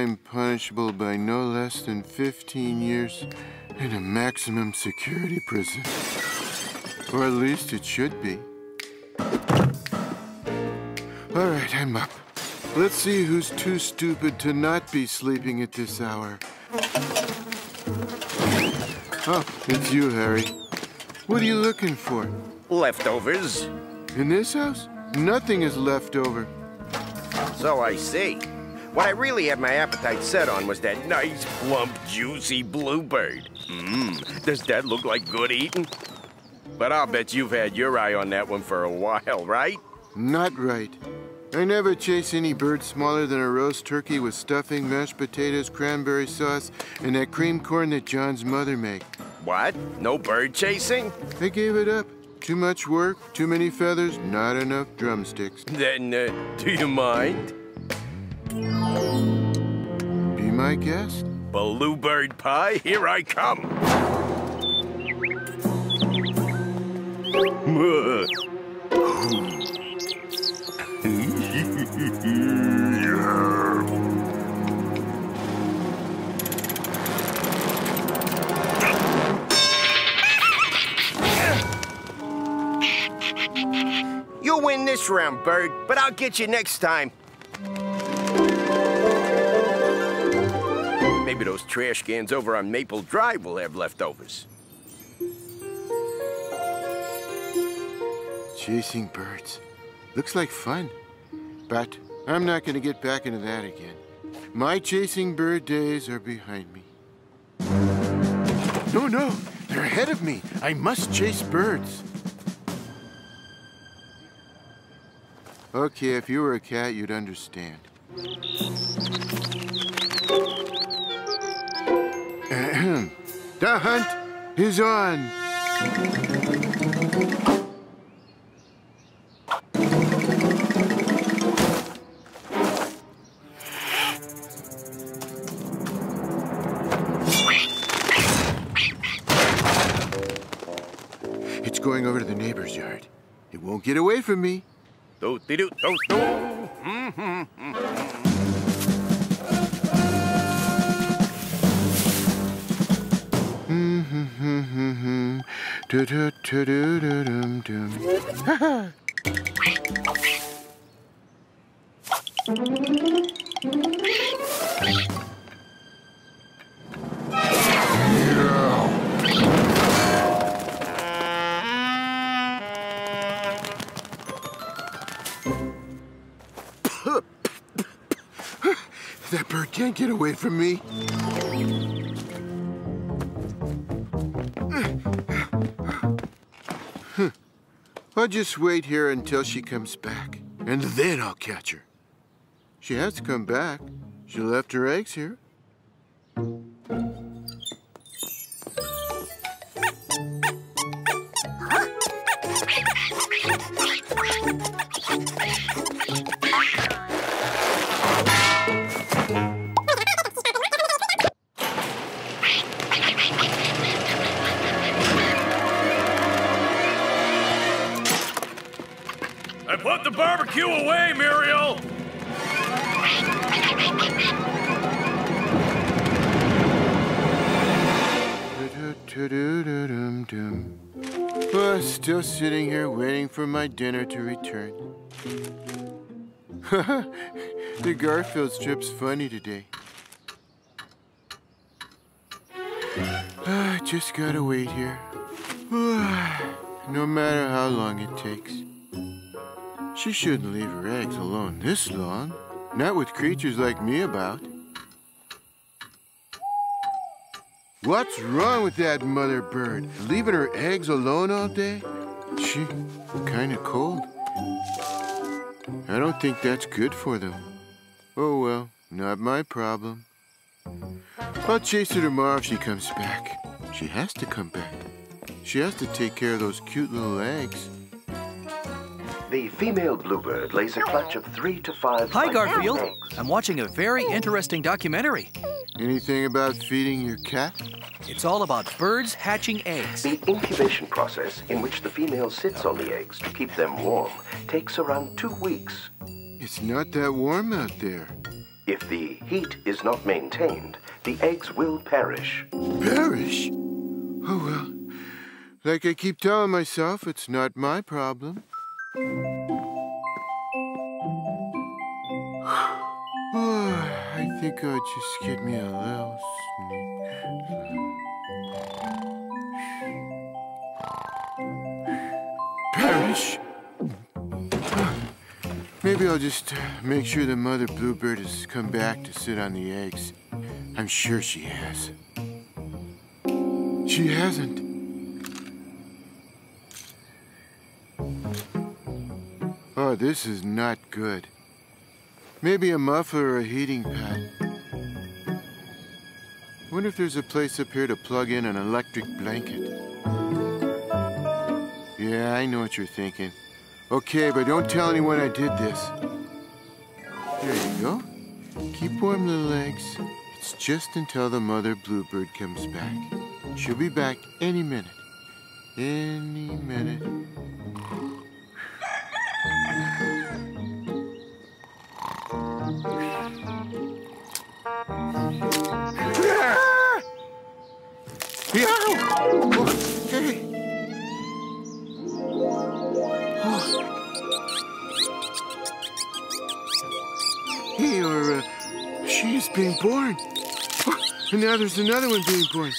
crime punishable by no less than 15 years in a maximum security prison. Or at least it should be. All right, I'm up. Let's see who's too stupid to not be sleeping at this hour. Oh, it's you, Harry. What are you looking for? Leftovers. In this house? Nothing is left over. So I see. What I really had my appetite set on was that nice, plump, juicy bluebird. Mmm, does that look like good eating? But I'll bet you've had your eye on that one for a while, right? Not right. I never chase any bird smaller than a roast turkey with stuffing, mashed potatoes, cranberry sauce, and that cream corn that Jon's mother made. What? No bird chasing? I gave it up. Too much work, too many feathers, not enough drumsticks. Then, do you mind? Be my guest. Bluebird pie, here I come. You win this round, bird, but I'll get you next time. Maybe those trash cans over on Maple Drive will have leftovers. Chasing birds. Looks like fun. But I'm not going to get back into that again. My chasing bird days are behind me. No, no. They're ahead of me. I must chase birds. Okay, if you were a cat, you'd understand. The hunt is on. It's going over to the neighbor's yard. It won't get away from me. That bird can't get away from me. I'll just wait here until she comes back, and then I'll catch her. She has to come back. She left her eggs here. Put the barbecue away, Muriel! Oh, still sitting here waiting for my dinner to return. The Garfield strip's funny today. I just gotta wait here. No matter how long it takes. She shouldn't leave her eggs alone this long. Not with creatures like me about. What's wrong with that mother bird? Leaving her eggs alone all day? She kind of cold. I don't think that's good for them. Oh well, not my problem. I'll chase her tomorrow if she comes back. She has to come back. She has to take care of those cute little eggs. The female bluebird lays a clutch of 3 to 5... Hi, Garfield. Eggs. I'm watching a very interesting documentary. Anything about feeding your cat? It's all about birds hatching eggs. The incubation process, in which the female sits on the eggs to keep them warm, takes around 2 weeks. It's not that warm out there. If the heat is not maintained, the eggs will perish. Perish? Oh, well, like I keep telling myself, it's not my problem. I think I'll just get me a little sneak. Perish? Maybe I'll just make sure the mother bluebird has come back to sit on the eggs. I'm sure she has. She hasn't. Oh, this is not good. Maybe a muffler or a heating pad. Wonder if there's a place up here to plug in an electric blanket. Yeah, I know what you're thinking. Okay, but don't tell anyone I did this. There you go. Keep warm, little eggs. It's just until the mother bluebird comes back. She'll be back any minute. Any minute. Okay. He or she is being born. And now there's another one being born.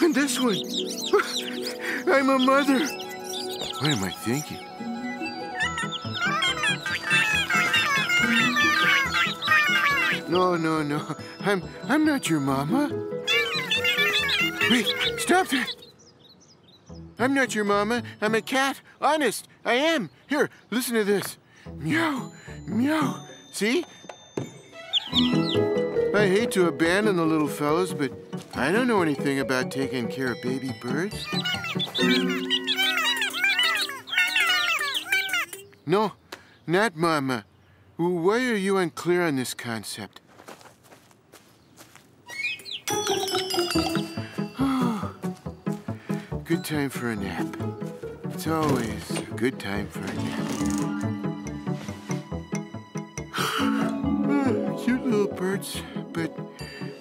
And this one. I'm a mother. What am I thinking? No. I'm not your mama. Wait, stop that. I'm not your mama. I'm a cat. Honest, I am. Here, listen to this. Meow, meow. See? I hate to abandon the little fellows, but I don't know anything about taking care of baby birds. No, not mama. Why are you unclear on this concept? Good time for a nap. It's always a good time for a nap. Cute little birds, but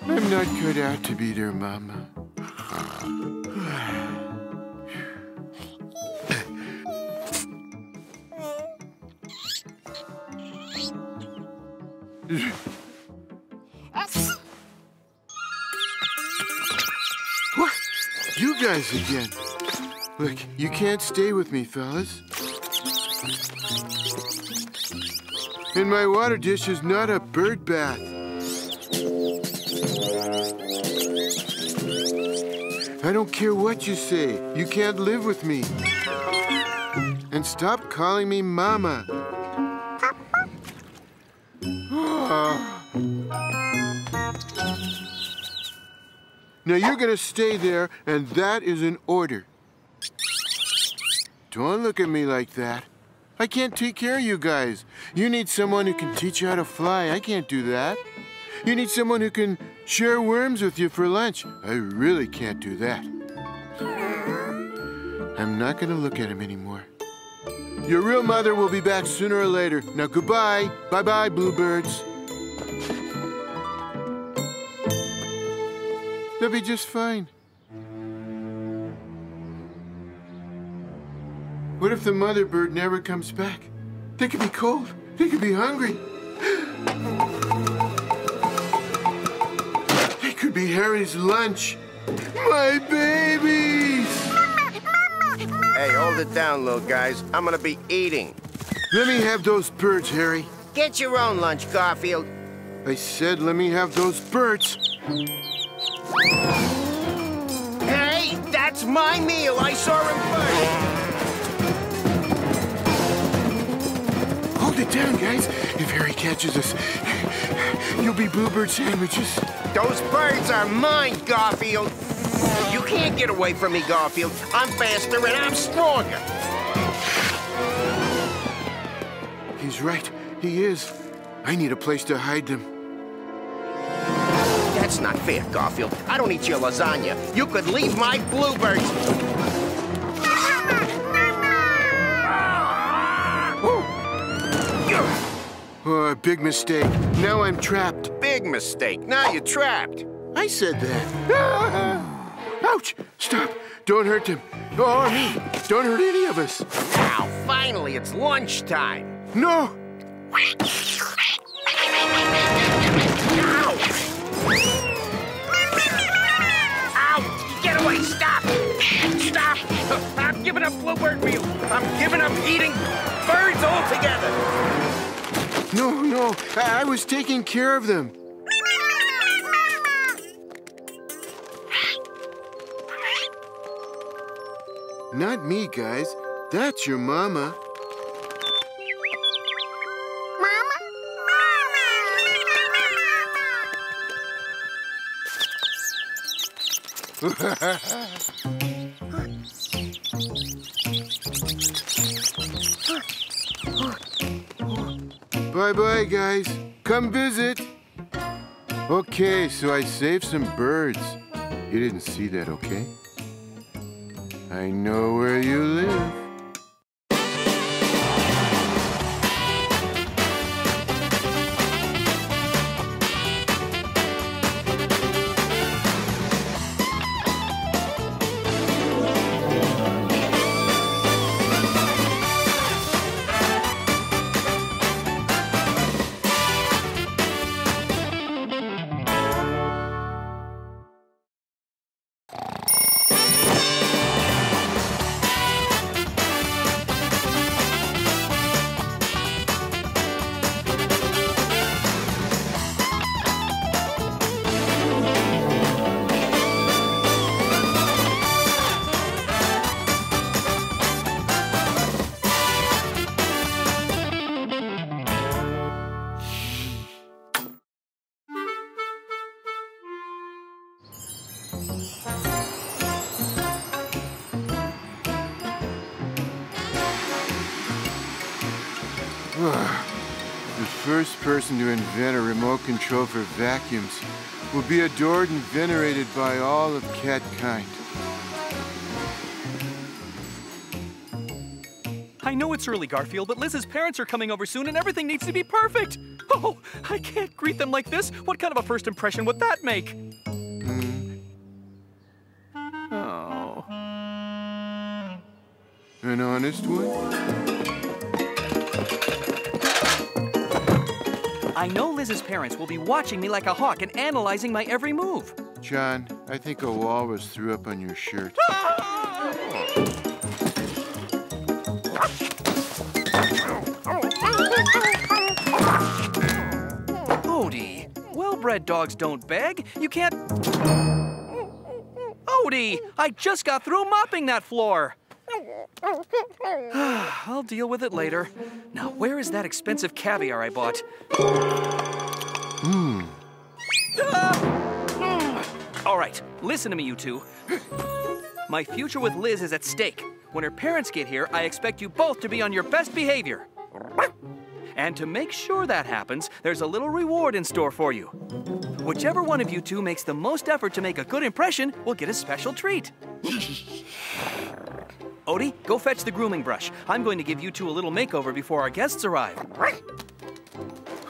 I'm not cut out to be their mama. Again. Look, you can't stay with me, fellas. And my water dish is not a bird bath. I don't care what you say. You can't live with me. And stop calling me mama. Now you're gonna stay there, and that is an order. Don't look at me like that. I can't take care of you guys. You need someone who can teach you how to fly. I can't do that. You need someone who can share worms with you for lunch. I really can't do that. I'm not gonna look at him anymore. Your real mother will be back sooner or later. Now goodbye. Bye-bye, bluebirds. They'll be just fine. What if the mother bird never comes back? They could be cold. They could be hungry. They could be Harry's lunch. My babies! Mama. Hey, hold it down, little guys. I'm gonna be eating. Let me have those birds, Harry. Get your own lunch, Garfield. I said let me have those birds. Hey, that's my meal. I saw him first. Hold it down, guys. If Harry catches us, you'll be bluebird sandwiches. Those birds are mine, Garfield. You can't get away from me, Garfield. I'm faster and I'm stronger. He's right. He is. I need a place to hide them. That's not fair, Garfield. I don't eat your lasagna. You could leave my bluebirds. Mama! Mama! Oh, big mistake. Now I'm trapped. Big mistake. Now you're trapped. I said that. Ah! Ouch! Stop. Don't hurt him. Or me. Don't hurt any of us. Now, finally, it's lunchtime. No! Ow! Get away! Stop! Stop! I'm giving up bluebird meal. I'm giving up eating birds altogether. No. I was taking care of them. Not me, guys. That's your mama. Bye-bye, guys. Come visit. Okay, so I saved some birds. You didn't see that, okay? I know where you live. To invent a remote control for vacuums will be adored and venerated by all of cat kind. I know it's early, Garfield, but Liz's parents are coming over soon and everything needs to be perfect. Oh, I can't greet them like this. What kind of a first impression would that make? Oh. An honest one? I know Liz's parents will be watching me like a hawk and analyzing my every move. Jon, I think a walrus threw up on your shirt. Ah! Odie, well-bred dogs don't beg. You can't... Odie, I just got through mopping that floor. I'll deal with it later. Now, where is that expensive caviar I bought? All right, listen to me, you two. My future with Liz is at stake. When her parents get here, I expect you both to be on your best behavior. And to make sure that happens, there's a little reward in store for you. Whichever one of you two makes the most effort to make a good impression will get a special treat. Odie, go fetch the grooming brush. I'm going to give you two a little makeover before our guests arrive.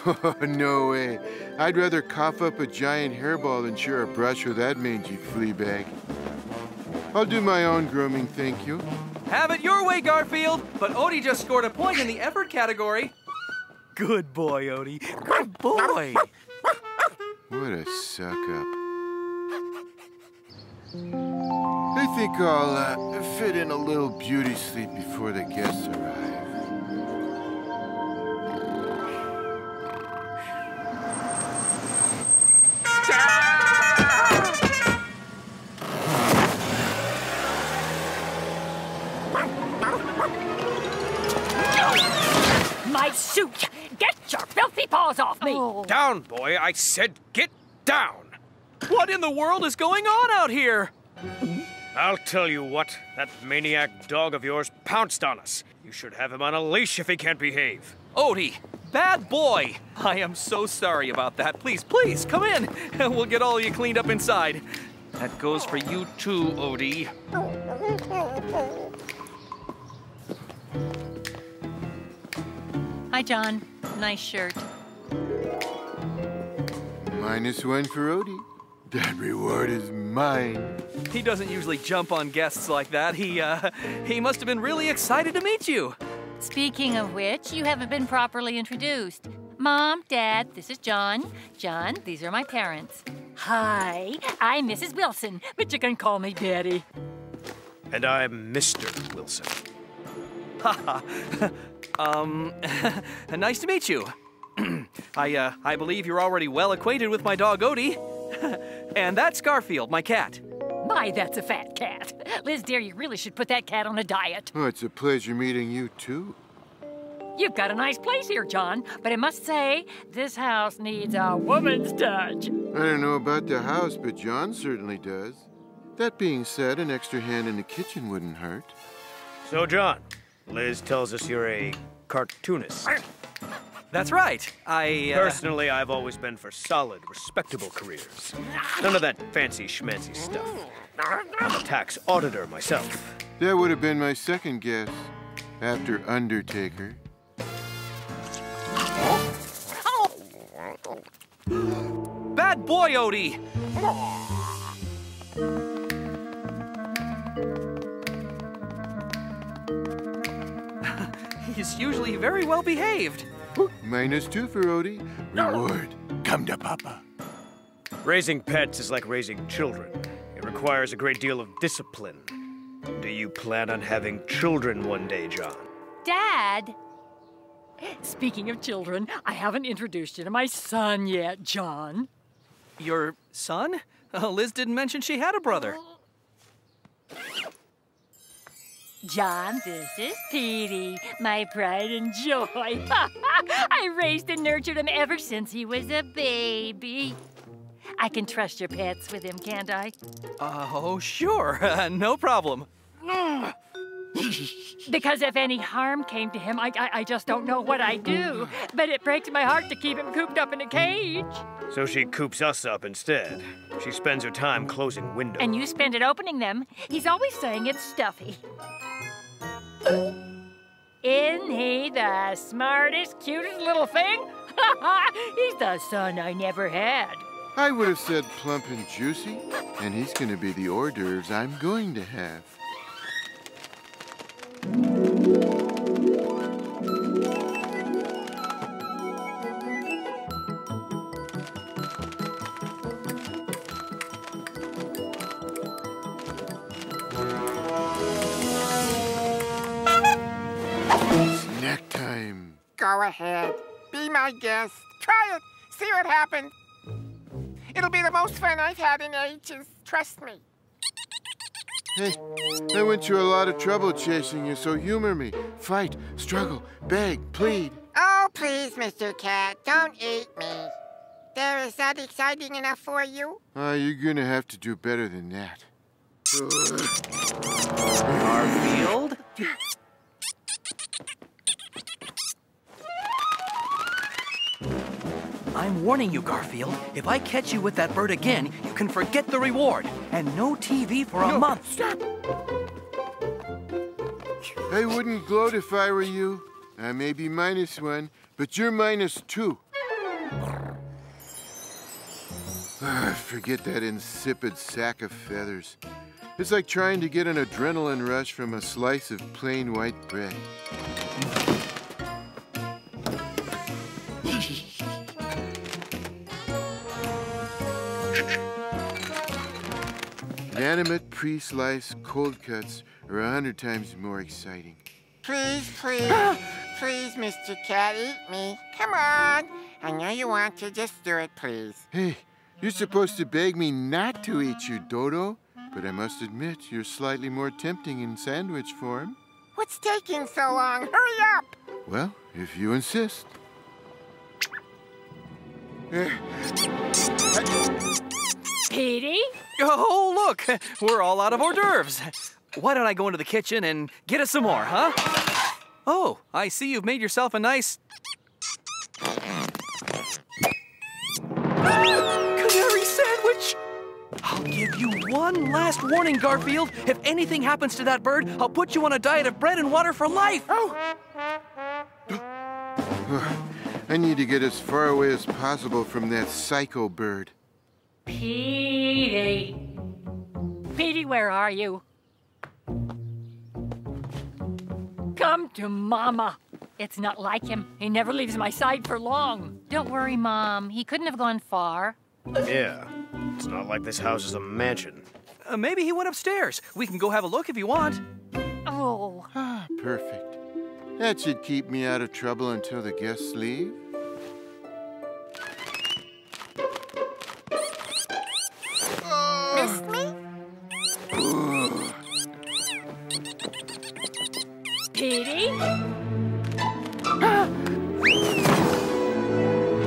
Oh, no way. I'd rather cough up a giant hairball than share a brush with that mangy flea bag. I'll do my own grooming, thank you. Have it your way, Garfield. But Odie just scored a point in the effort category. Good boy, Odie. Good boy. What a suck-up. I think I'll fit in a little beauty sleep before the guests arrive. My suit! Get your filthy paws off me! Oh. Down, boy! I said get down! What in the world is going on out here? I'll tell you what, that maniac dog of yours pounced on us. You should have him on a leash if he can't behave. Odie, bad boy. I am so sorry about that. Please, come in, and we'll get all you cleaned up inside. That goes for you too, Odie. Hi, Jon. Nice shirt. -1 for Odie. That reward is mine. He doesn't usually jump on guests like that. He must have been really excited to meet you. Speaking of which, you haven't been properly introduced. Mom, Dad, this is Jon. Jon, these are my parents. Hi, I'm Mrs. Wilson, but you can call me Daddy. And I'm Mr. Wilson. Ha ha. Nice to meet you. I believe you're already well acquainted with my dog, Odie. And that's Garfield, my cat. My, that's a fat cat. Liz, dear, you really should put that cat on a diet. Oh, it's a pleasure meeting you, too. You've got a nice place here, Jon, but I must say, this house needs a woman's touch. I don't know about the house, but Jon certainly does. That being said, an extra hand in the kitchen wouldn't hurt. So, Jon, Liz tells us you're a cartoonist. That's right. Personally, I've always been for solid, respectable careers. None of that fancy schmancy stuff. I'm a tax auditor myself. That would have been my second guess, after Undertaker. Oh. Bad boy, Odie! He's usually very well behaved. -2 for Odie. Reward. Come to Papa. Raising pets is like raising children. It requires a great deal of discipline. Do you plan on having children one day, Jon? Dad! Speaking of children, I haven't introduced you to my son yet, Jon. Your son? Liz didn't mention she had a brother. Jon, this is Petey, my pride and joy. I raised and nurtured him ever since he was a baby. I can trust your pets with him, can't I? Oh, sure. No problem. Because if any harm came to him, I just don't know what I'd do. But it breaks my heart to keep him cooped up in a cage. So she coops us up instead. She spends her time closing windows. And you spend it opening them. He's always saying it's stuffy. Isn't he the smartest, cutest little thing? He's the son I never had. I would have said plump and juicy, and he's going to be the hors d'oeuvres I'm going to have. Snack time. Go ahead. Be my guest. Try it. See what happens. It'll be the most fun I've had in ages. Trust me. Hey, I went through a lot of trouble chasing you, so humor me. Fight, struggle, beg, plead. Oh, please, Mr. Cat, don't eat me. There, is that exciting enough for you? You're gonna have to do better than that. Garfield? I'm warning you, Garfield. If I catch you with that bird again, you can forget the reward. And no TV for a month. Stop! I wouldn't gloat if I were you. I may be -1, but you're -2. Forget that insipid sack of feathers. It's like trying to get an adrenaline rush from a slice of plain white bread. Animate pre-sliced cold cuts are 100 times more exciting. Please, please, please, Mr. Cat, eat me. Come on. I know you want to. Just do it, please. Hey, you're supposed to beg me not to eat you, Dodo. But I must admit, you're slightly more tempting in sandwich form. What's taking so long? Hurry up! Well, if you insist. Petey? Oh, look, we're all out of hors d'oeuvres. Why don't I go into the kitchen and get us some more, huh? Oh, I see you've made yourself a nice... canary sandwich! I'll give you one last warning, Garfield. If anything happens to that bird, I'll put you on a diet of bread and water for life. Oh! I need to get as far away as possible from that psycho bird. Petey! Petey, where are you? Come to Mama. It's not like him. He never leaves my side for long. Don't worry, Mom. He couldn't have gone far. Yeah. It's not like this house is a mansion. Maybe he went upstairs. We can go have a look if you want. Oh. Ah, perfect. That should keep me out of trouble until the guests leave. Miss me? Petey?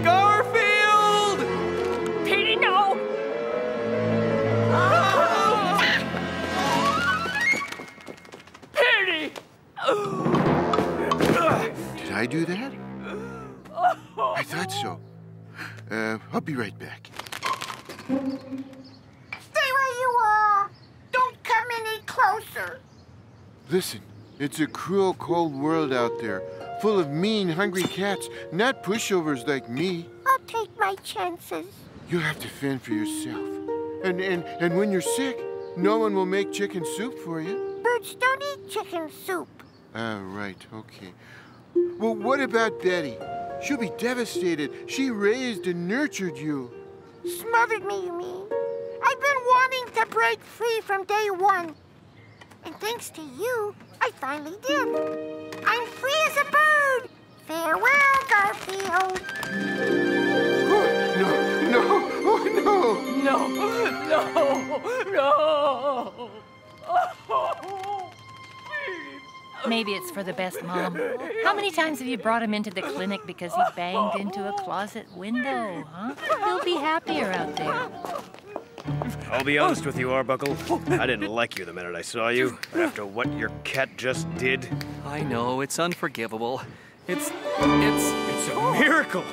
Garfield! Petey, no! Petey! Did I do that? I thought so. I'll be right back. Closer. Listen, it's a cruel, cold world out there, full of mean, hungry cats, not pushovers like me. I'll take my chances. You'll have to fend for yourself. And when you're sick, no one will make chicken soup for you. Birds don't eat chicken soup. Ah, right, okay. Well, what about Betty? She'll be devastated. She raised and nurtured you. Smothered me, you mean? I've been wanting to break free from day one. And thanks to you, I finally did. I'm free as a bird. Farewell, Garfield. No, no, oh, no. No, no, no. Oh, maybe it's for the best, Mom. How many times have you brought him into the clinic because he banged into a closet window, huh? He'll be happier out there. I'll be honest with you, Arbuckle. I didn't like you the minute I saw you, after what your cat just did. I know, it's unforgivable. It's a miracle!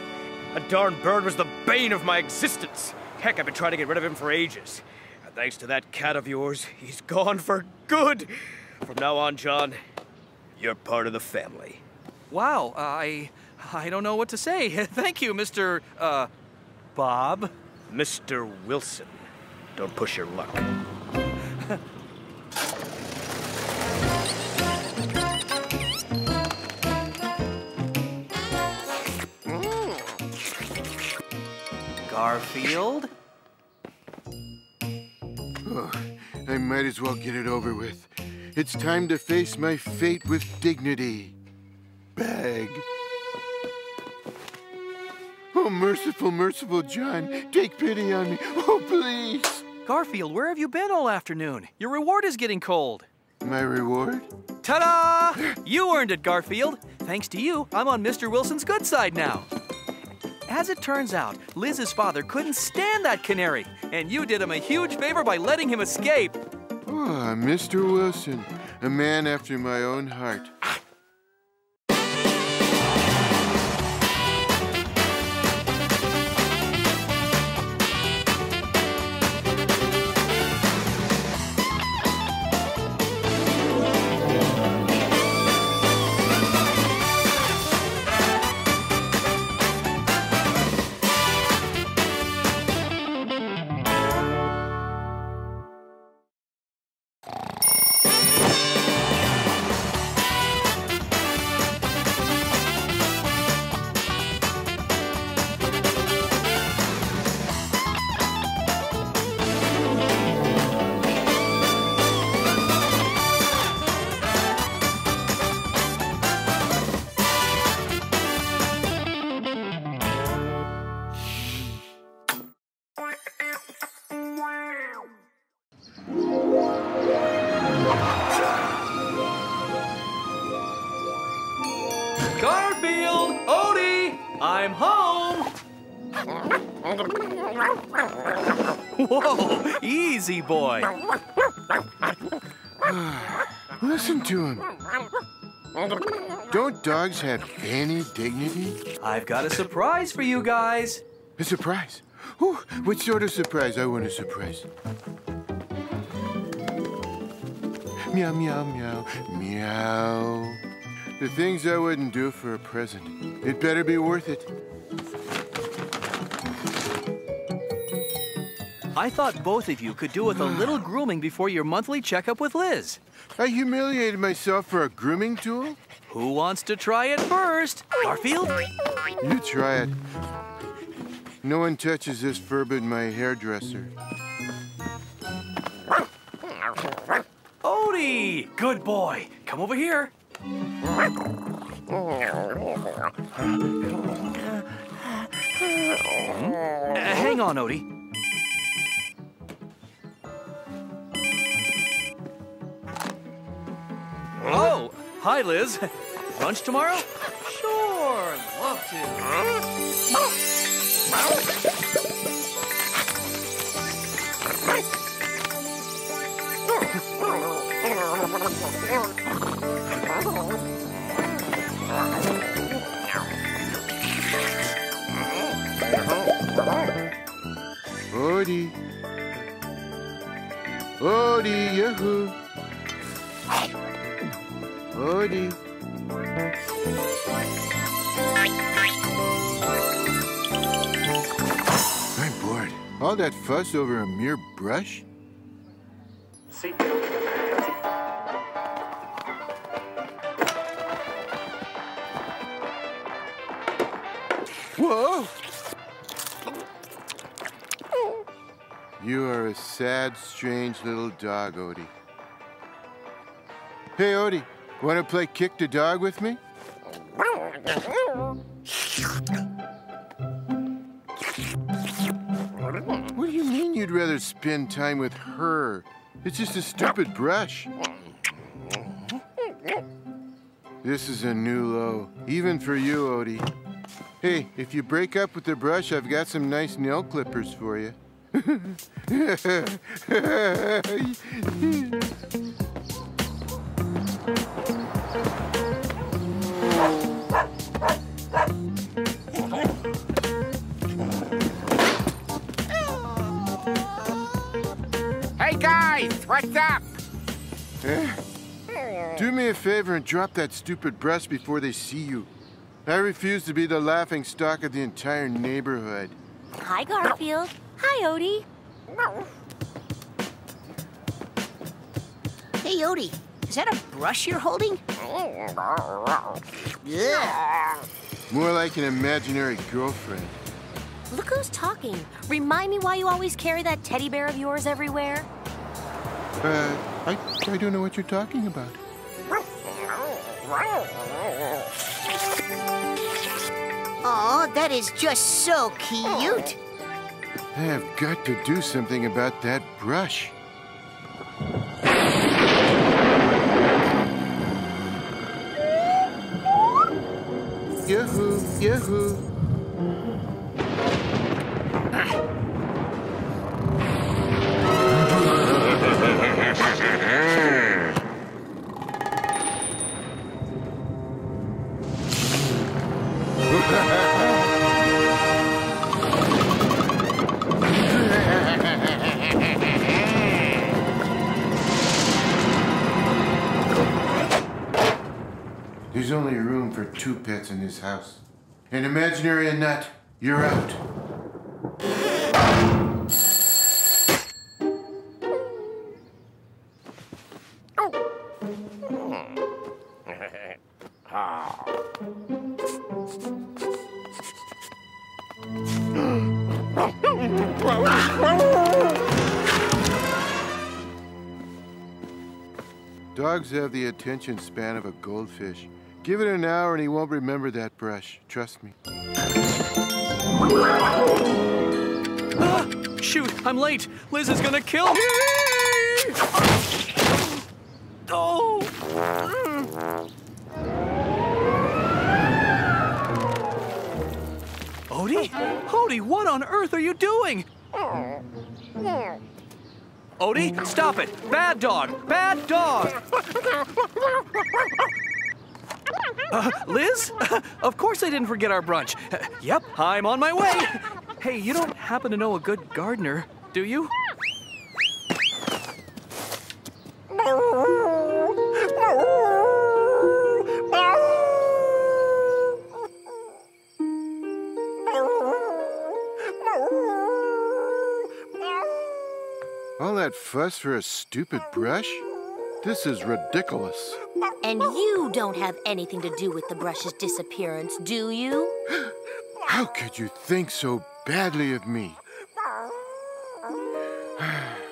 A darn bird was the bane of my existence. Heck, I've been trying to get rid of him for ages. And thanks to that cat of yours, he's gone for good. From now on, Jon, you're part of the family. Wow, I don't know what to say. Thank you, Mr. Bob? Mr. Wilson. Don't push your luck. Garfield? Oh, I might as well get it over with. It's time to face my fate with dignity. Bag. Oh, merciful, merciful Jon, take pity on me. Oh, please. Garfield, where have you been all afternoon? Your reward is getting cold. My reward? Ta-da! You earned it, Garfield. Thanks to you, I'm on Mr. Wilson's good side now. As it turns out, Liz's father couldn't stand that canary, and you did him a huge favor by letting him escape. Ah, Mr. Wilson, a man after my own heart. Garfield! Odie! I'm home! Whoa! Easy, boy! Listen to him. Don't dogs have any dignity? I've got a surprise for you guys. A surprise? Ooh, what sort of surprise? I want a surprise. Meow, meow, meow, meow. The things I wouldn't do for a present. It better be worth it. I thought both of you could do with a little grooming before your monthly checkup with Liz. I humiliated myself for a grooming tool? Who wants to try it first? Garfield? You try it. No one touches this fur but my hairdresser. Odie! Good boy. Come over here. Hang on, Odie. Oh, hi, Liz. Lunch tomorrow? Sure, love to. Odie. Odie, yahoo. Odie. I'm bored. All that fuss over a mere brush? See? Whoa! You are a sad, strange little dog, Odie. Hey, Odie. Want to play kick the dog with me? What do you mean you'd rather spend time with her? It's just a stupid brush. This is a new low, even for you, Odie. Hey, if you break up with the brush, I've got some nice nail clippers for you. Hey guys, what's up? Do me a favor and drop that stupid brush before they see you. I refuse to be the laughing stock of the entire neighborhood. Hi, Garfield. Hi, Odie. Hey, Odie. Is that a brush you're holding? More like an imaginary girlfriend. Look who's talking. Remind me why you always carry that teddy bear of yours everywhere. I don't know what you're talking about. Oh, that is just so cute. I have got to do something about that brush. Yahoo! Yahoo! There's only room for 2 pets in this house. An imaginary and nut, you're out. Dogs have the attention span of a goldfish. Give it an hour and he won't remember that brush. Trust me. Ah, shoot, I'm late. Liz is gonna kill me. Oh! Odie? Odie, what on earth are you doing? Odie, stop it. Bad dog. Bad dog. Liz? Of course I didn't forget our brunch. Yep, I'm on my way. Hey, you don't happen to know a good gardener, do you? that fuss for a stupid brush? This is ridiculous. And you don't have anything to do with the brush's disappearance, do you? How could you think so badly of me?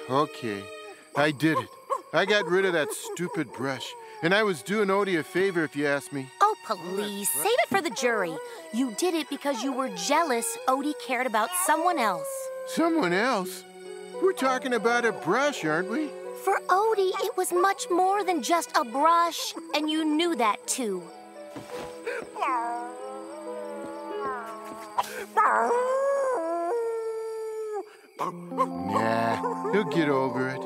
Okay, I did it. I got rid of that stupid brush. And I was doing Odie a favor, if you ask me. Oh, please, save it for the jury. You did it because you were jealous Odie cared about someone else. Someone else? We're talking about a brush, aren't we? For Odie, it was much more than just a brush, and you knew that, too. Nah, he'll get over it.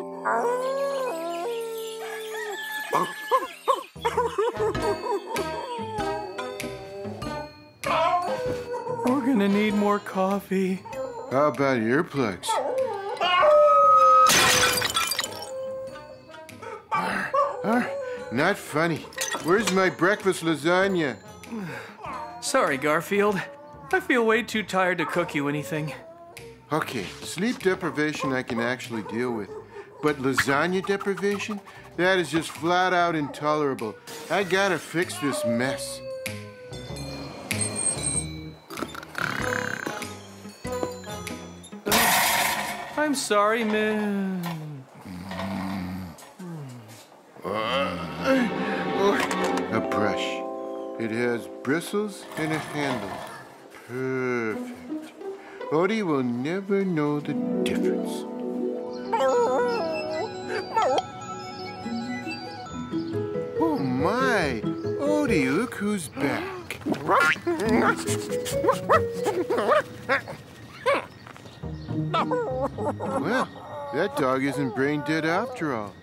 We're gonna need more coffee. How about earplugs? Not funny. Where's my breakfast lasagna? Sorry, Garfield. I feel way too tired to cook you anything. Okay, sleep deprivation I can actually deal with. But lasagna deprivation? That is just flat out intolerable. I gotta fix this mess. I'm sorry, Miss... A brush. It has bristles and a handle. Perfect. Odie will never know the difference. Oh my! Odie, look who's back. Well, that dog isn't brain dead after all.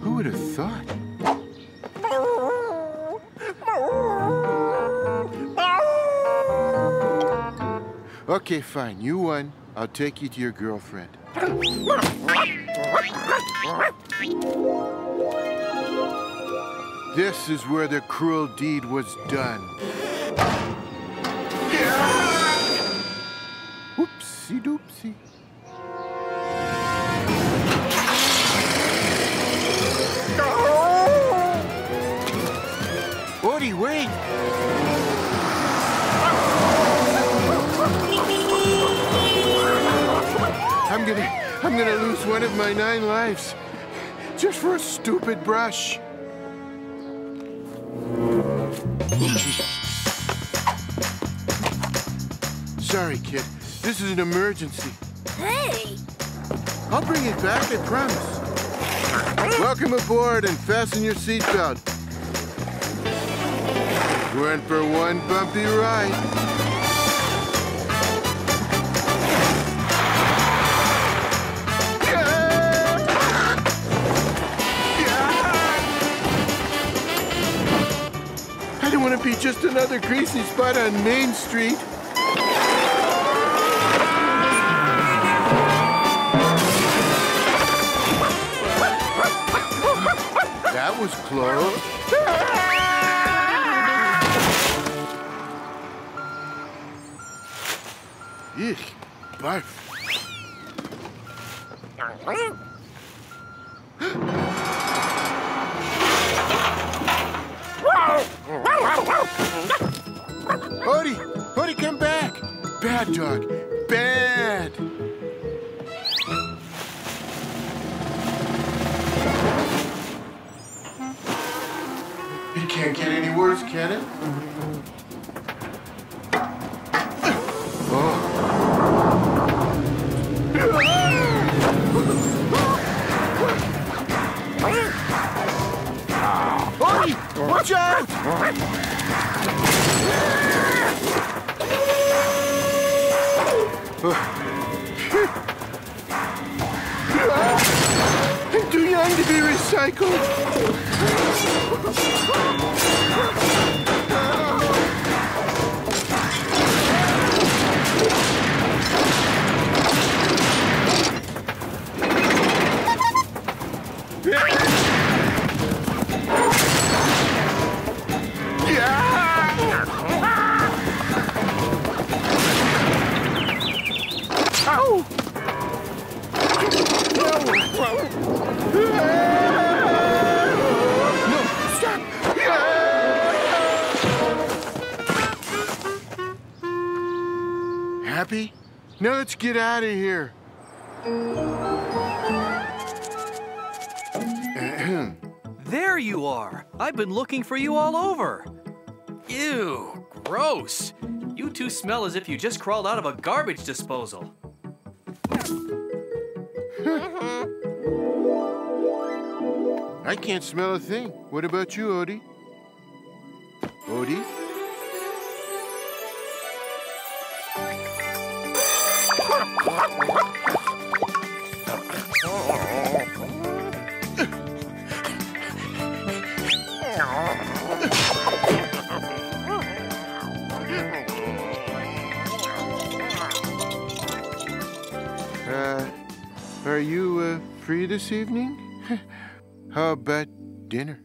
Who would have thought? Okay, fine. You won. I'll take you to your girlfriend. This is where the cruel deed was done. Oopsie doopsie. Odie, wait! I'm gonna lose one of my 9 lives just for a stupid brush. Sorry, kid. This is an emergency. Hey! I'll bring it back, I promise. Welcome aboard and fasten your seatbelt. We're in for one bumpy ride. Be just another greasy spot on Main Street. That was close. Ich barf. Odie! Odie, come back! Bad dog. Bad! It can't get any worse, can it? Oh. Odie! Watch out! I'm too young to be recycled. Ow! No! No, stop! Happy? Now let's get out of here. There you are. I've been looking for you all over. Ew, gross. You two smell as if you just crawled out of a garbage disposal. I can't smell a thing. What about you, Odie? Odie? Are you free this evening? How about dinner?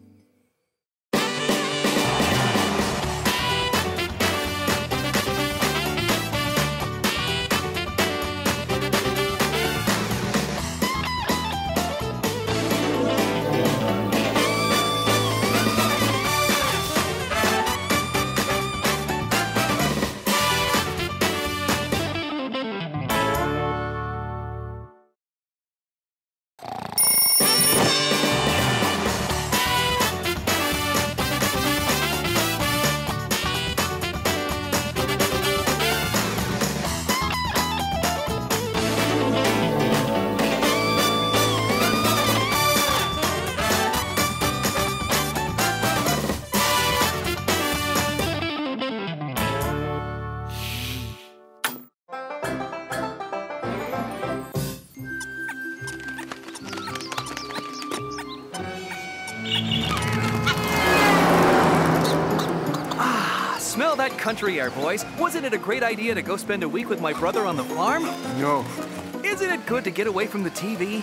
Country air, boys. Wasn't it a great idea to go spend a week with my brother on the farm? No. Isn't it good to get away from the TV?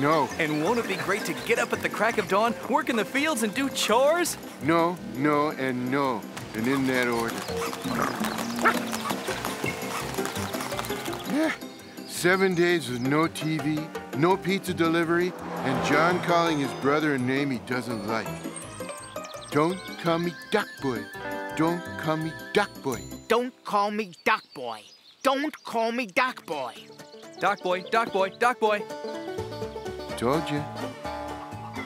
No. And won't it be great to get up at the crack of dawn, work in the fields, and do chores? No, no, and no. And in that order. 7 days with no TV, no pizza delivery, and Jon calling his brother a name he doesn't like. Don't call me Duck Boy. Don't call me Duck Boy. Don't call me Duck Boy. Don't call me Duck Boy. Duck Boy, Duck Boy, Duck Boy. Told you.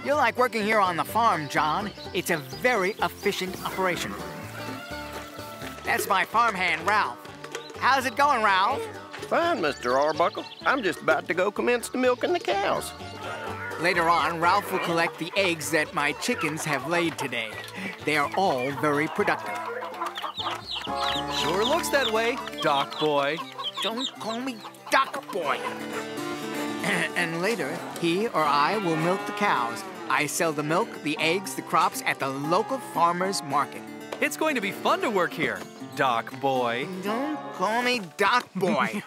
You like working here on the farm, Jon. It's a very efficient operation. That's my farmhand, Ralph. How's it going, Ralph? Fine, Mr. Arbuckle. I'm just about to go commence the milking the cows. Later on, Ralph will collect the eggs that my chickens have laid today. They are all very productive. Sure looks that way, Duck Boy. Don't call me Duck Boy. And later, he or I will milk the cows. I sell the milk, the eggs, the crops at the local farmer's market. It's going to be fun to work here, Duck Boy. Don't call me Duck Boy.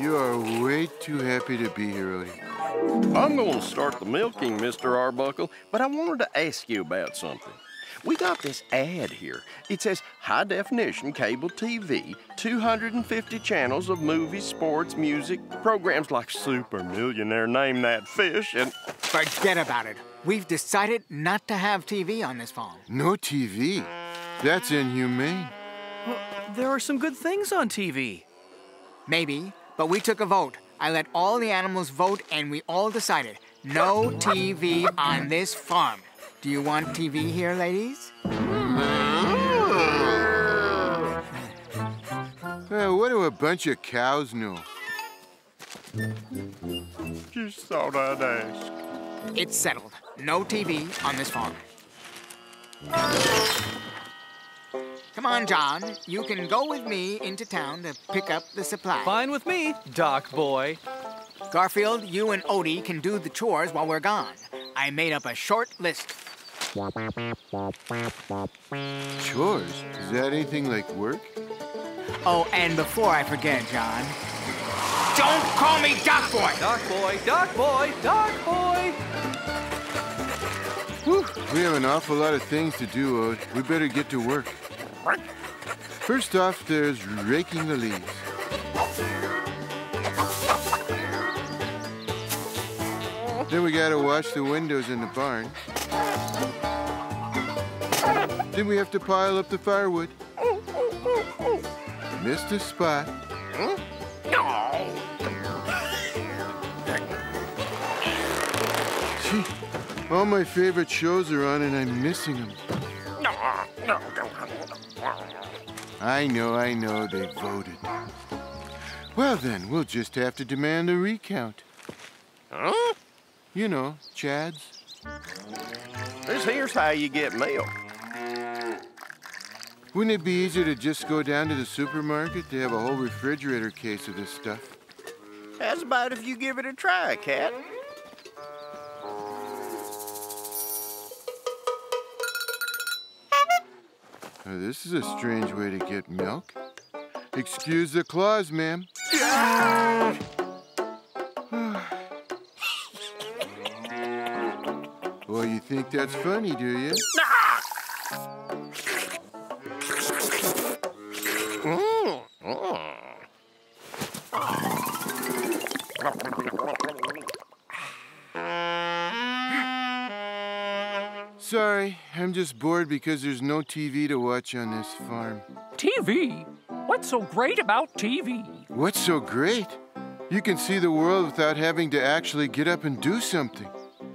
You are way too happy to be here, Odie. I'm gonna start the milking, Mr. Arbuckle, but I wanted to ask you about something. We got this ad here. It says, high definition cable TV, 250 channels of movies, sports, music, programs like Super Millionaire, Name That Fish, and... Forget about it. We've decided not to have TV on this farm. No TV? That's inhumane. Well, there are some good things on TV. Maybe. But we took a vote. I let all the animals vote, and we all decided, no TV on this farm. Do you want TV here, ladies? What do a bunch of cows know? Just thought I'd ask. It's settled. No TV on this farm. Come on, Jon. You can go with me into town to pick up the supplies. Fine with me, Duck Boy. Garfield, you and Odie can do the chores while we're gone. I made up a short list. Chores? Is that anything like work? Oh, and before I forget, Jon. Don't call me Doc Boy. Doc Boy, Doc Boy, Doc Boy. Whew. We have an awful lot of things to do, Odie. We better get to work. First off, there's raking the leaves. Then we gotta wash the windows in the barn. Then we have to pile up the firewood. Missed a spot. Gee, all my favorite shows are on and I'm missing them. I know, they voted. Well then, we'll just have to demand a recount. Huh? You know, Chad's. Here's how you get milk. Wouldn't it be easier to just go down to the supermarket? They have a whole refrigerator case of this stuff. How's about if you give it a try, Cat? Oh, this is a strange way to get milk. Excuse the claws, ma'am. Well, you think that's funny, do you? Sorry, I'm just bored because there's no TV to watch on this farm. TV? What's so great about TV? What's so great? You can see the world without having to actually get up and do something.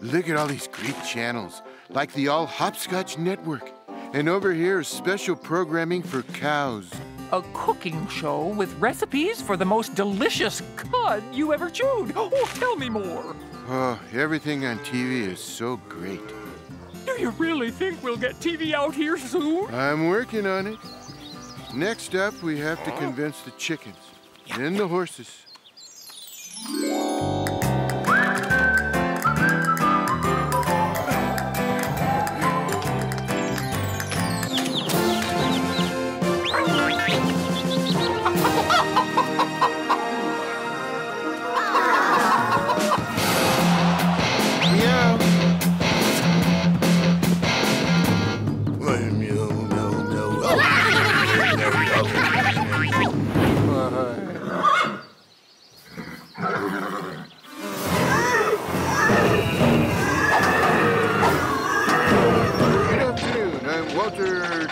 Look at all these great channels, like the All Hopscotch Network. And over here is special programming for cows. A cooking show with recipes for the most delicious cud you ever chewed. Oh, tell me more. Oh, everything on TV is so great. Do you really think we'll get TV out here soon? I'm working on it. Next up, we have to convince the chickens, then the horses.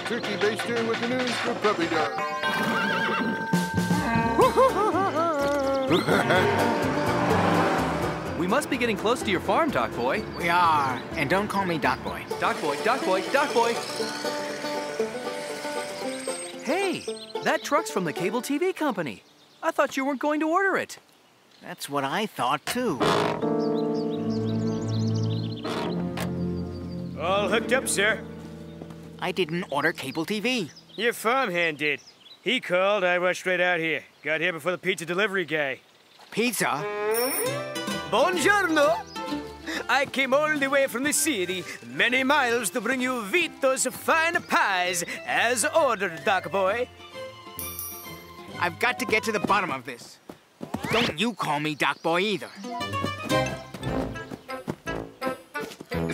Turkey Baster with the news for Puppy Dog. We must be getting close to your farm, Doc Boy. We are, and don't call me Doc Boy. Doc Boy, Doc Boy, Doc Boy. Hey, that truck's from the cable TV company. I thought you weren't going to order it. That's what I thought, too. All hooked up, sir. I didn't order cable TV. Your farmhand did. He called, I rushed straight out here. Got here before the pizza delivery guy. Pizza? Buongiorno. I came all the way from the city, many miles, to bring you Vito's fine pies, as ordered, Doc Boy. I've got to get to the bottom of this. Don't you call me Doc Boy either.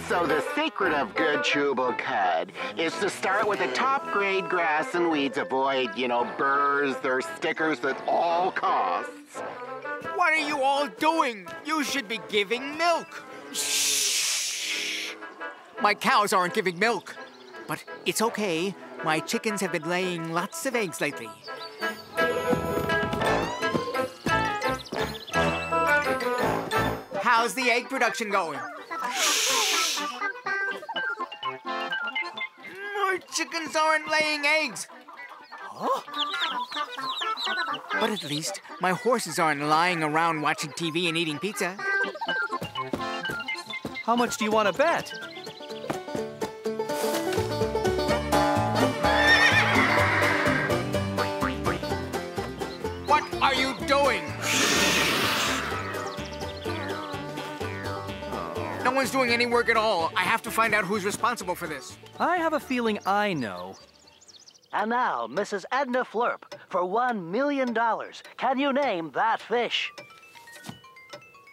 So the secret of good chewable cud is to start with the top grade grass and weeds. Avoid, you know, burrs or stickers at all costs. What are you all doing? You should be giving milk. Shh. My cows aren't giving milk. But it's okay. My chickens have been laying lots of eggs lately. How's the egg production going? More chickens aren't laying eggs. Huh? But at least my horses aren't lying around watching TV and eating pizza. How much do you want to bet? What are you doing? No one's doing any work at all. I have to find out who's responsible for this. I have a feeling I know. And now, Mrs. Edna Flurp, for $1 million. Can you name that fish?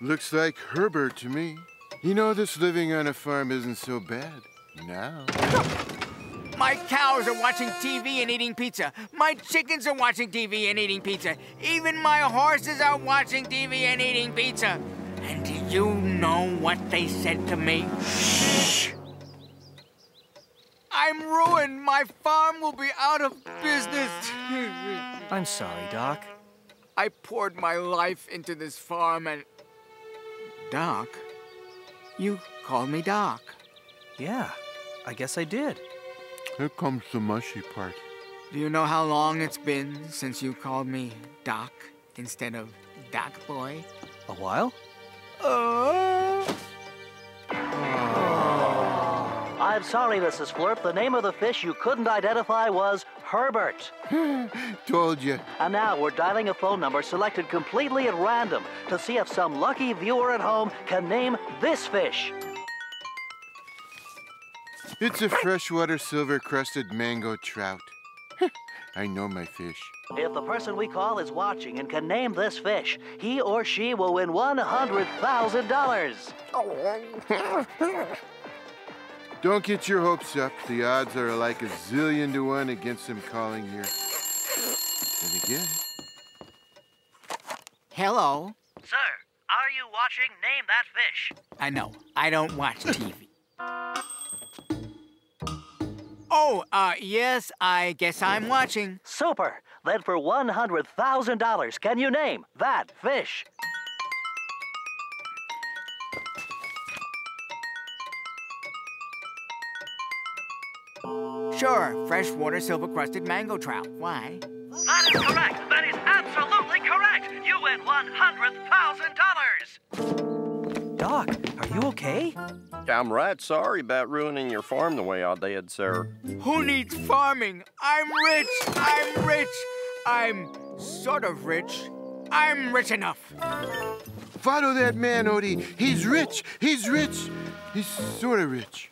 Looks like Herbert to me. You know, this living on a farm isn't so bad now. My cows are watching TV and eating pizza. My chickens are watching TV and eating pizza. Even my horses are watching TV and eating pizza. And do you know what they said to me? Shh! I'm ruined. My farm will be out of business. I'm sorry, Doc. I poured my life into this farm and... Doc? You called me Doc. Yeah, I guess I did. Here comes the mushy part. Do you know how long it's been since you called me Doc instead of Doc Boy? A while? I'm sorry, Mrs. Flurp. The name of the fish you couldn't identify was Herbert. Told you. And now we're dialing a phone number selected completely at random to see if some lucky viewer at home can name this fish. It's a freshwater silver-crested mango trout. I know my fish. If the person we call is watching and can name this fish, he or she will win $100,000. Don't get your hopes up. The odds are like a zillion to one against them calling here. And again. Hello? Sir, are you watching Name That Fish? I know. I don't watch TV. Yes, I guess I'm watching. Super. Then for $100,000, can you name that fish? Sure, freshwater silver-crusted mango trout. Why? That is correct. That is absolutely correct. You win $100,000. Doc, are you okay? I'm right sorry about ruining your farm the way I did, sir. Who needs farming? I'm rich. I'm rich. I'm sort of rich. I'm rich enough. Follow that man, Odie. He's rich. He's rich. He's sort of rich.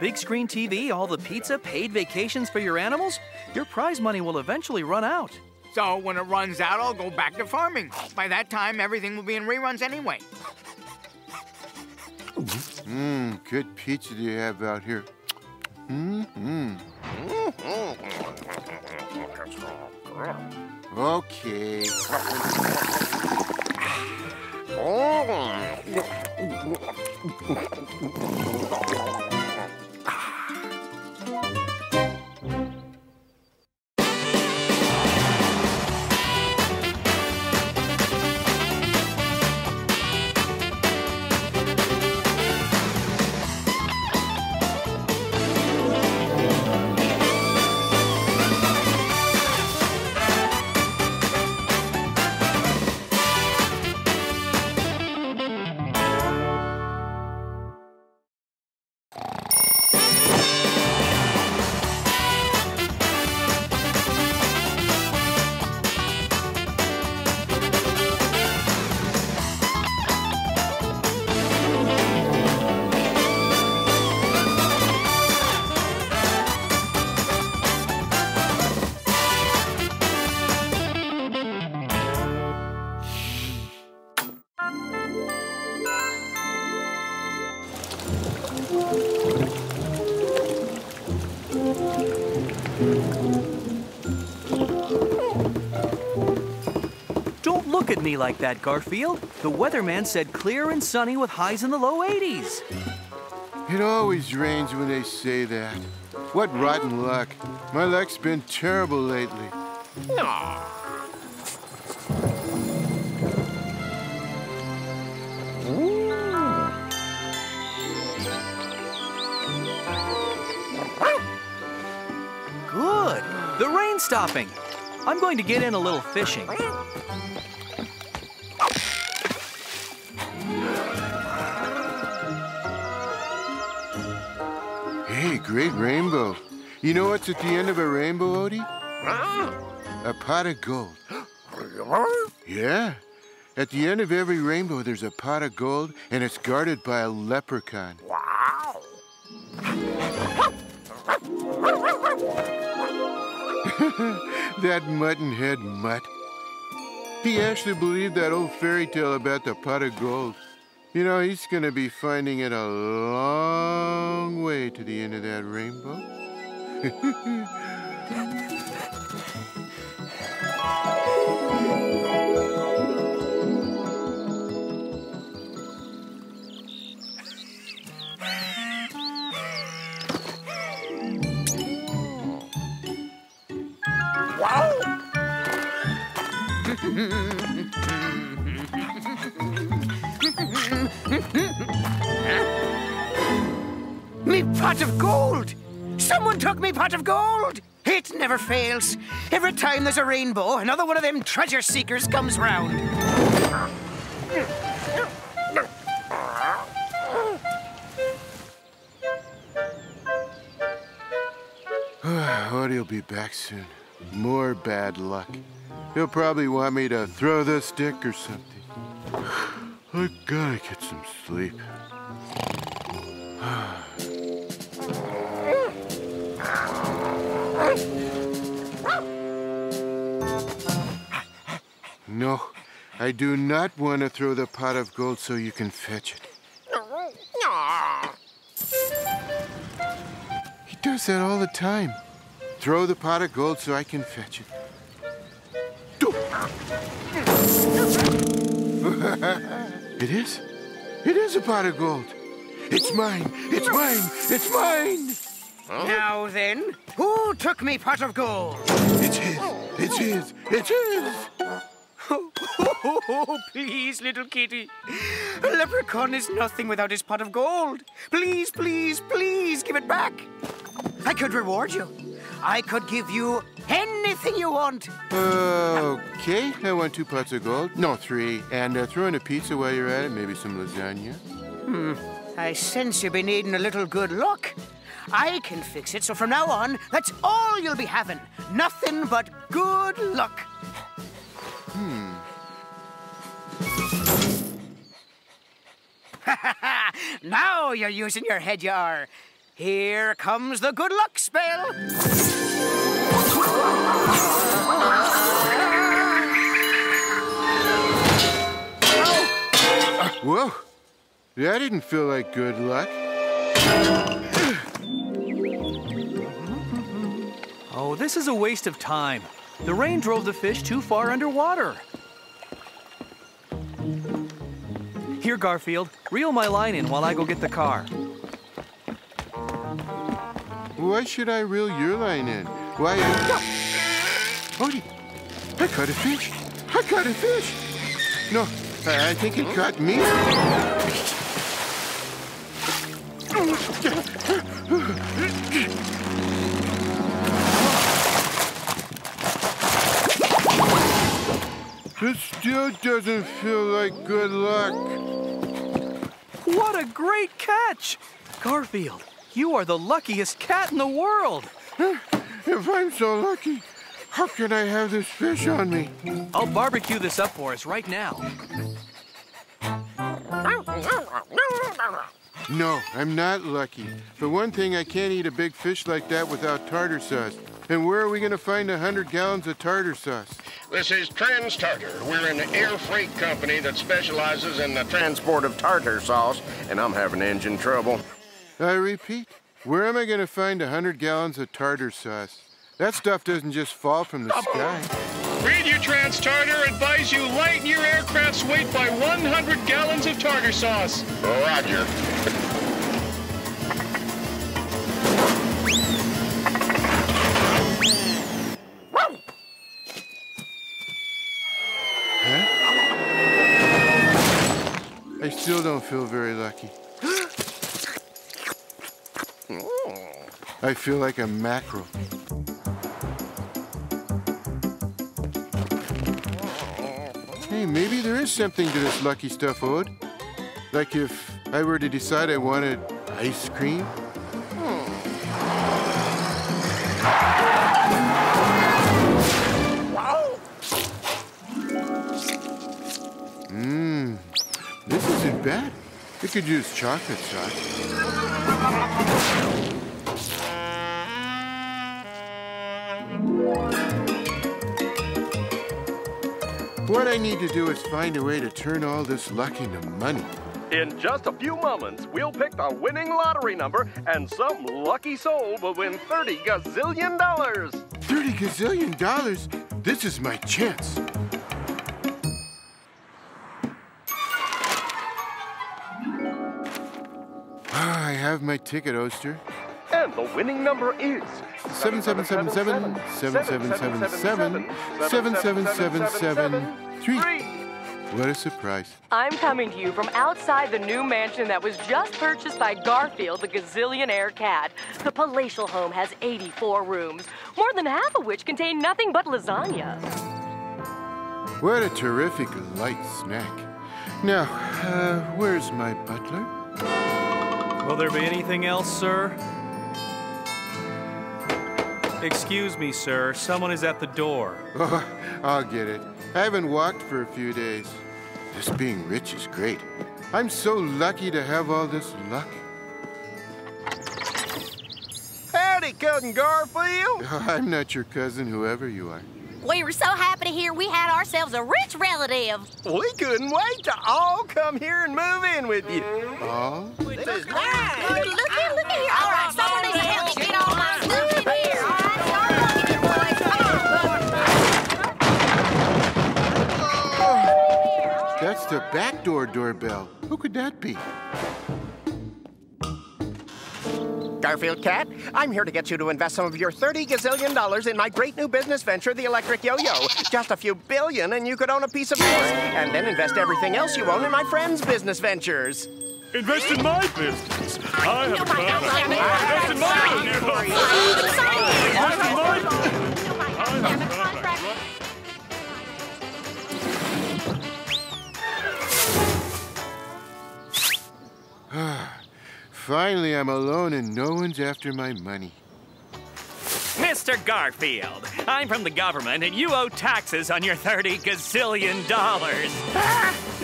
Big screen TV, all the pizza, paid vacations for your animals? Your prize money will eventually run out. So when it runs out, I'll go back to farming. By that time, everything will be in reruns anyway. Mmm, good pizza do you have out here. Okay. Don't look at me like that, Garfield. The weatherman said clear and sunny with highs in the low 80s. It always rains when they say that. What rotten luck. My luck's been terrible lately. Aww. Good. The rain's stopping. I'm going to get in a little fishing. a great rainbow. You know what's at the end of a rainbow, Odie? A pot of gold. Yeah. At the end of every rainbow, there's a pot of gold, and it's guarded by a leprechaun. Wow. That mutton-head mutt. He actually believed that old fairy tale about the pot of gold. You know, he's going to be finding it a long way to the end of that rainbow. Me pot of gold! Someone took me pot of gold! It never fails. Every time there's a rainbow, another one of them treasure seekers comes round. Odie'll be back soon. More bad luck. He'll probably want me to throw this stick or something. I gotta get some sleep. No, I do not want to throw the pot of gold so you can fetch it. He does that all the time. Throw the pot of gold so I can fetch it. It is a pot of gold. It's mine, it's mine, it's mine! Huh? Now then, who took me pot of gold? It's his, it's his, it's his! Oh, please, little kitty. A leprechaun is nothing without his pot of gold. Please, please, please give it back. I could reward you. I could give you anything you want. Okay, I want 2 pots of gold. No, 3. And throw in a pizza while you're at it, maybe some lasagna. I sense you'll be needing a little good luck. I can fix it, so from now on, that's all you'll be having. Nothing but good luck. Now you're using your head, you are. Here comes the good luck spell. Whoa, that didn't feel like good luck. Oh, this is a waste of time. The rain drove the fish too far underwater. Here, Garfield, reel my line in while I go get the car. Why should I reel your line in? Why? Odie, I caught a fish. I caught a fish. No, I think it caught me. It still doesn't feel like good luck. What a great catch! Garfield, you are the luckiest cat in the world. If I'm so lucky, how can I have this fish on me? I'll barbecue this up for us right now. No, I'm not lucky. For one thing, I can't eat a big fish like that without tartar sauce. And where are we going to find 100 gallons of tartar sauce? This is TransTartar. We're an air freight company that specializes in the transport of tartar sauce, and I'm having engine trouble. I repeat, where am I going to find 100 gallons of tartar sauce? That stuff doesn't just fall from the sky. Radio TransTartar advise you lighten your aircraft's weight by 100 gallons of tartar sauce. Roger. Huh? I still don't feel very lucky. I feel like a mackerel. Hey, maybe there is something to this lucky stuff, Odie. Like if I were to decide I wanted ice cream. Mmm, this isn't bad. We could use chocolate sauce. What I need to do is find a way to turn all this luck into money. In just a few moments, we'll pick the winning lottery number, and some lucky soul will win $30 gazillion. $30 gazillion? This is my chance. I have my ticket, Oster. And the winning number is 77777777777773. What a surprise. I'm coming to you from outside the new mansion that was just purchased by Garfield, the gazillionaire cat. The palatial home has 84 rooms, more than half of which contain nothing but lasagna. What a terrific light snack. Now, where's my butler? Will there be anything else, sir? Excuse me, sir. Someone is at the door. Oh, I'll get it. I haven't walked for a few days. This being rich is great. I'm so lucky to have all this luck. Howdy, Cousin Garfield. Oh, I'm not your cousin, whoever you are. We were so happy to hear we had ourselves a rich relative. We couldn't wait to all come here and move in with you. All? Oh? This is nice. Look here, look here. All right, someone needs to help me get all my stuff in here. That's the back doorbell. Who could that be? Garfield Cat, I'm here to get you to invest some of your $30 gazillion in my great new business venture, the electric yo-yo. Just a few billion and you could own a piece of yours, and then invest everything else you own in my friend's business ventures. Invest in my business? I have a contract. Invest in my business. Finally, I'm alone and no one's after my money. Mr. Garfield, I'm from the government and you owe taxes on your $30 gazillion. Ah!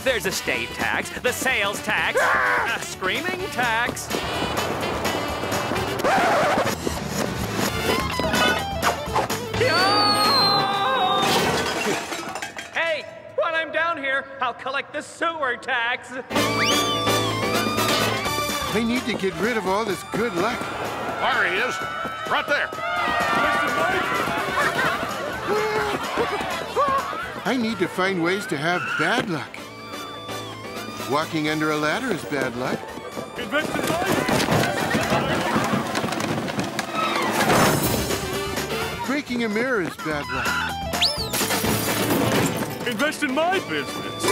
There's estate tax, the sales tax, ah! A screaming tax. Ah! Hey, while I'm down here, I'll collect the sewer tax. I need to get rid of all this good luck. There he is, right there. I need to find ways to have bad luck. Walking under a ladder is bad luck. Breaking a mirror is bad luck. Invest in my business.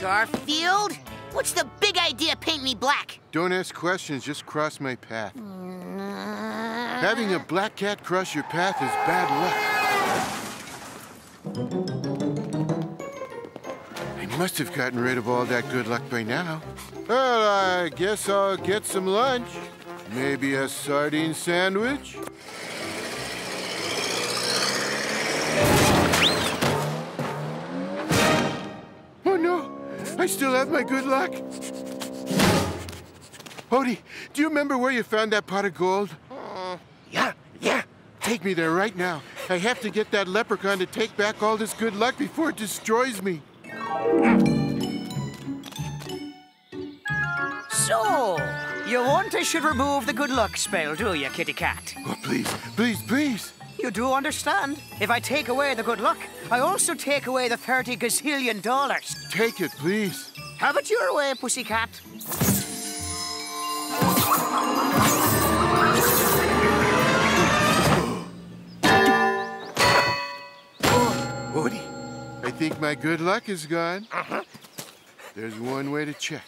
Garfield? What's the big idea, paint me black? Don't ask questions, just cross my path. Having a black cat cross your path is bad luck. I must have gotten rid of all that good luck by now. Well, I guess I'll get some lunch. Maybe a sardine sandwich? I still have my good luck. Odie, do you remember where you found that pot of gold? Yeah. Take me there right now. I have to get that leprechaun to take back all this good luck before it destroys me. So, you want I should remove the good luck spell, do you, kitty cat? Oh, please, please, please. You do understand? If I take away the good luck, I also take away the $30 gazillion. Take it, please. Have it your way, pussycat. Odie, I think my good luck is gone. There's one way to check.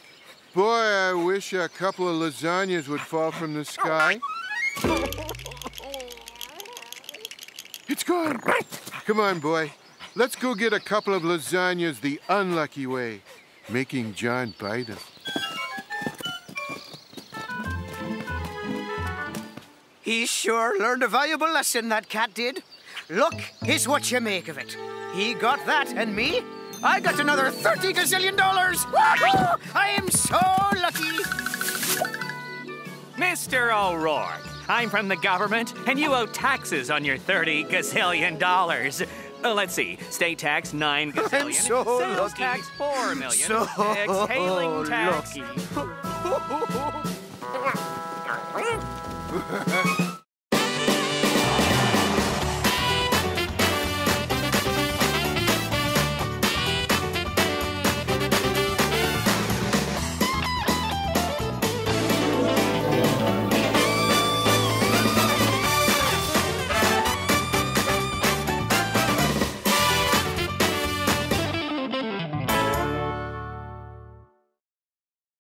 Boy, I wish a couple of lasagnas would fall from the sky. It's gone. Come on, boy. Let's go get a couple of lasagnas the unlucky way, making Jon buy them. He sure learned a valuable lesson, that cat did. Look, here's what you make of it. He got that, and me? I got another $30 gazillion! Woohoo! I am so lucky! Mr. O'Rourke, I'm from the government, and you owe taxes on your $30 gazillion. Let's see, state tax, 9 gazillion. I'm so sales lucky. Tax, 4 million. So exhaling tax. Lucky.